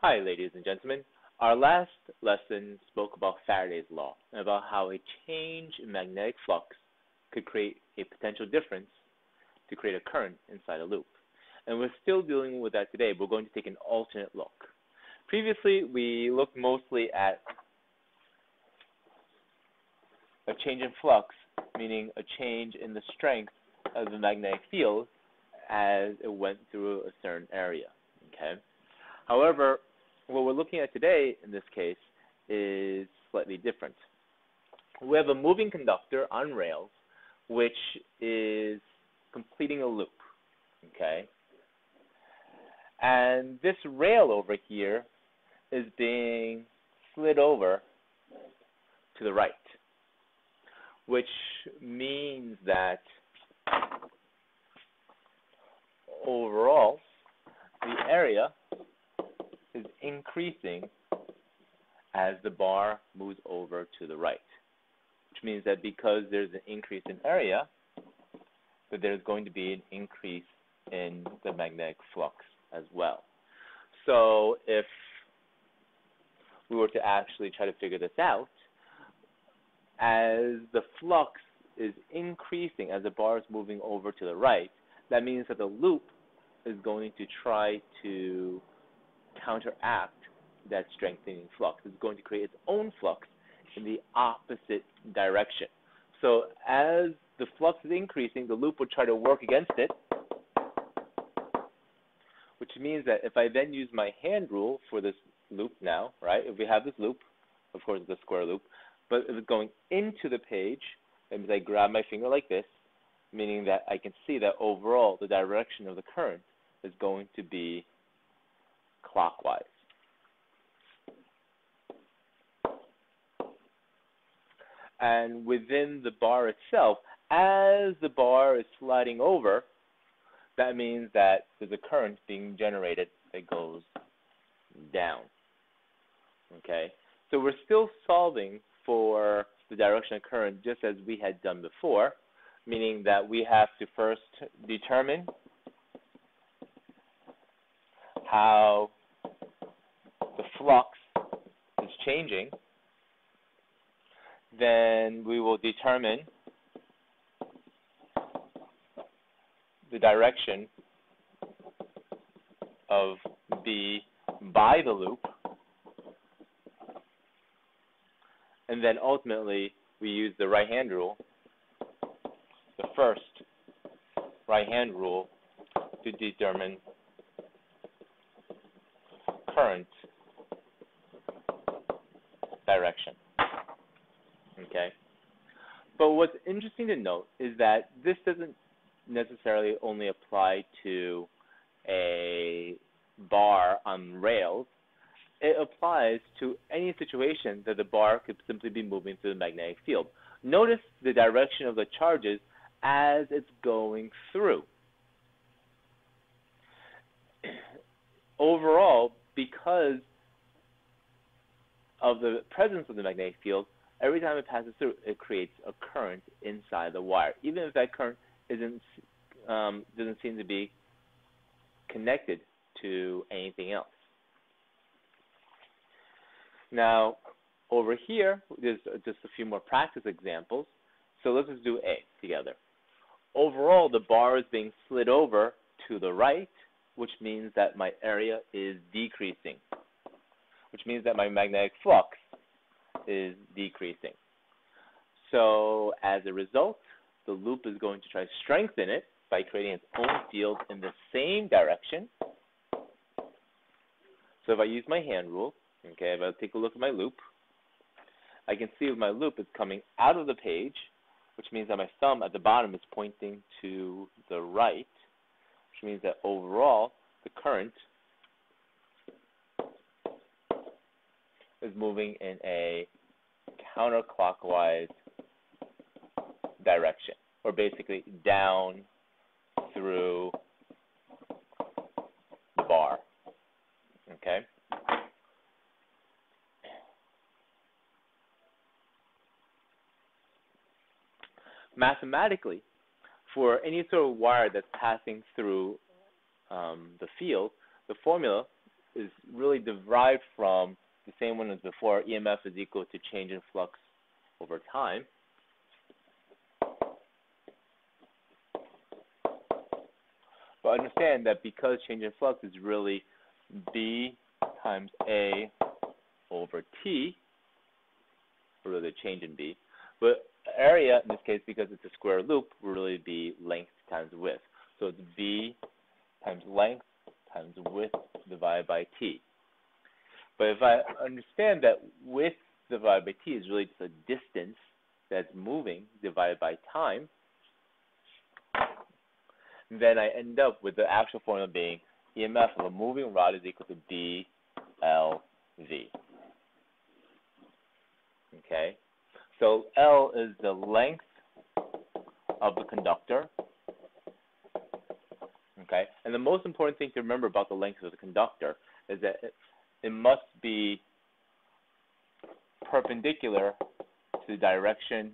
Hi, ladies and gentlemen. Our last lesson spoke about Faraday's law and about how a change in magnetic flux could create a potential difference to create a current inside a loop. And we're still dealing with that today. We're going to take an alternate look. Previously, we looked mostly at a change in flux, meaning a change in the strength of the magnetic field as it went through a certain area. Okay. However, what we're looking at today, in this case, is slightly different. We have a moving conductor on rails, which is completing a loop, okay? And this rail over here is being slid over to the right, which means that overall, the area is increasing as the bar moves over to the right, which means that because there's an increase in area, that there's going to be an increase in the magnetic flux as well. So if we were to actually try to figure this out, as the flux is increasing, as the bar is moving over to the right, that means that the loop is going to try to counteract that strengthening flux. It's going to create its own flux in the opposite direction. So as the flux is increasing, the loop would try to work against it, which means that if I then use my hand rule for this loop now, right, if we have this loop, of course it's a square loop, but if it's going into the page, that means I grab my finger like this, meaning that I can see that overall the direction of the current is going to be clockwise. And within the bar itself, as the bar is sliding over, that means that there's a current being generated that goes down. Okay? So we're still solving for the direction of current just as we had done before, meaning that we have to first determine how the flux is changing, then we will determine the direction of B by the loop, and then ultimately we use the right hand rule, the first right hand rule, to determine current direction. Okay? But what's interesting to note is that this doesn't necessarily only apply to a bar on rails. It applies to any situation that the bar could simply be moving through the magnetic field. Notice the direction of the charges as it's going through. Overall, because of the presence of the magnetic field, every time it passes through, it creates a current inside the wire, even if that current doesn't seem to be connected to anything else. Now, over here, there's just a few more practice examples. So let's just do A together. Overall, the bar is being slid over to the right, which means that my area is decreasing, which means that my magnetic flux is decreasing. So as a result, the loop is going to try to strengthen it by creating its own field in the same direction. So if I use my hand rule, okay, if I take a look at my loop, I can see my loop is coming out of the page, which means that my thumb at the bottom is pointing to the right, which means that overall the current is moving in a counterclockwise direction, or basically down through the bar. Okay? Mathematically, for any sort of wire that's passing through the field, the formula is really derived from the same one as before. EMF is equal to change in flux over time. But understand that because change in flux is really B times A over T, or the change in B, but area, in this case, because it's a square loop, will really be length times width. So it's B times length times width divided by T. But if I understand that width divided by T is really just a distance that's moving divided by time, then I end up with the actual formula being EMF of a moving rod is equal to BLV. Okay? So L is the length of the conductor. Okay? And the most important thing to remember about the length of the conductor is that it must be perpendicular to the direction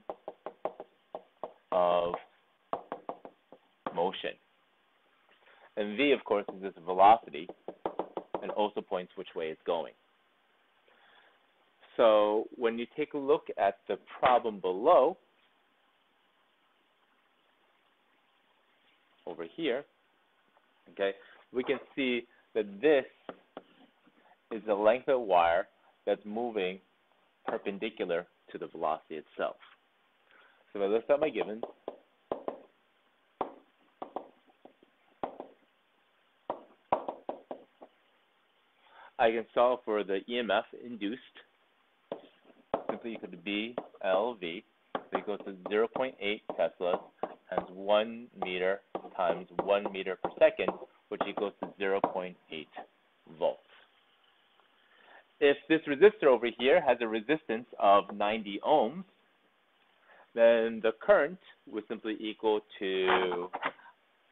of motion. And V, of course, is this velocity and also points which way it's going. So when you take a look at the problem below, over here, okay, we can see that this is the length of wire that's moving perpendicular to the velocity itself. So if I list out my givens, I can solve for the EMF induced. Simply equal to BLV equals to 0.8 Teslas times 1 meter times 1 meter per second, which equals to 0.8 volts. If this resistor over here has a resistance of 90 ohms, then the current would simply equal to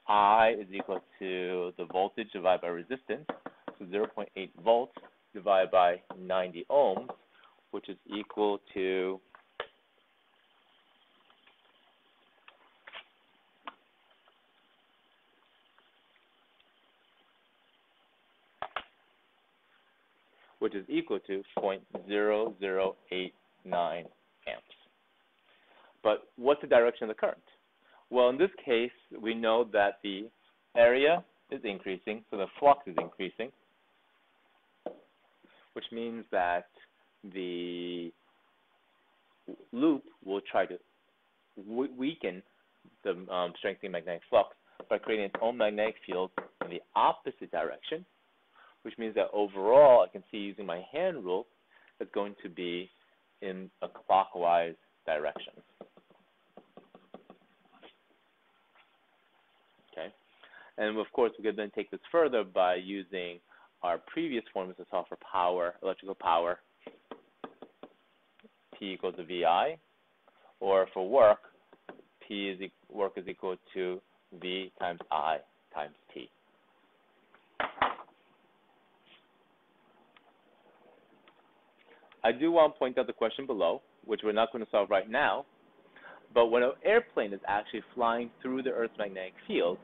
I is equal to the voltage divided by resistance, so 0.8 volts divided by 90 ohms, which is equal to 0.0089 amps. But what's the direction of the current? Well, in this case, we know that the area is increasing, so the flux is increasing, which means that the loop will try to weaken the strengthening magnetic flux by creating its own magnetic field in the opposite direction, which means that overall I can see using my hand rule that's going to be in a clockwise direction. Okay? And of course we could then take this further by using our previous formulas to solve for power, electrical power, P equals to VI, or for work, work is equal to V times I times T. I do want to point out the question below, which we're not going to solve right now, but when an airplane is actually flying through the Earth's magnetic field,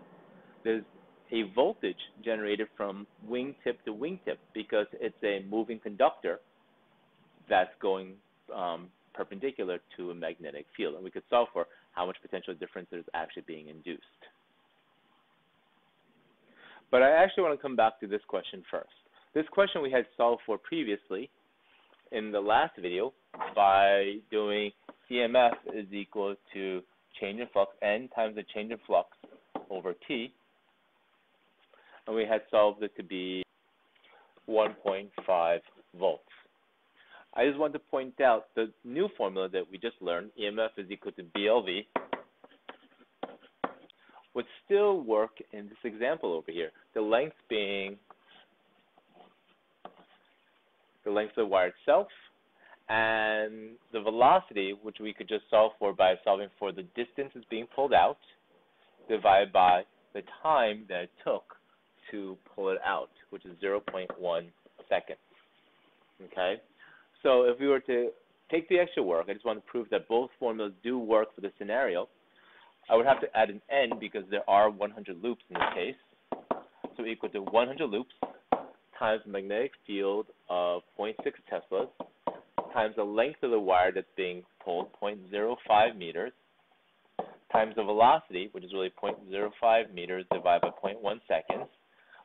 there's a voltage generated from wingtip to wingtip because it's a moving conductor that's going perpendicular to a magnetic field, and we could solve for how much potential difference is actually being induced. But I actually want to come back to this question first. This question we had solved for previously in the last video by doing EMF is equal to change in flux, N times the change in flux over T, and we had solved it to be 1.5 volts. I just want to point out the new formula that we just learned, EMF is equal to BLV, would still work in this example over here, the length being the length of the wire itself, and the velocity, which we could just solve for by solving for the distance that's being pulled out, divided by the time that it took to pull it out, which is 0.1 seconds. Okay? So if we were to take the extra work, I just want to prove that both formulas do work for the scenario. I would have to add an N because there are 100 loops in this case. So equal to 100 loops times the magnetic field of 0.6 Teslas times the length of the wire that's being pulled, 0.05 meters, times the velocity, which is really 0.05 meters divided by 0.1 seconds,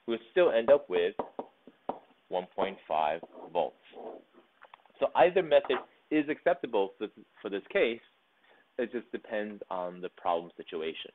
we would still end up with 1.5 volts. So either method is acceptable for this case. It just depends on the problem situation.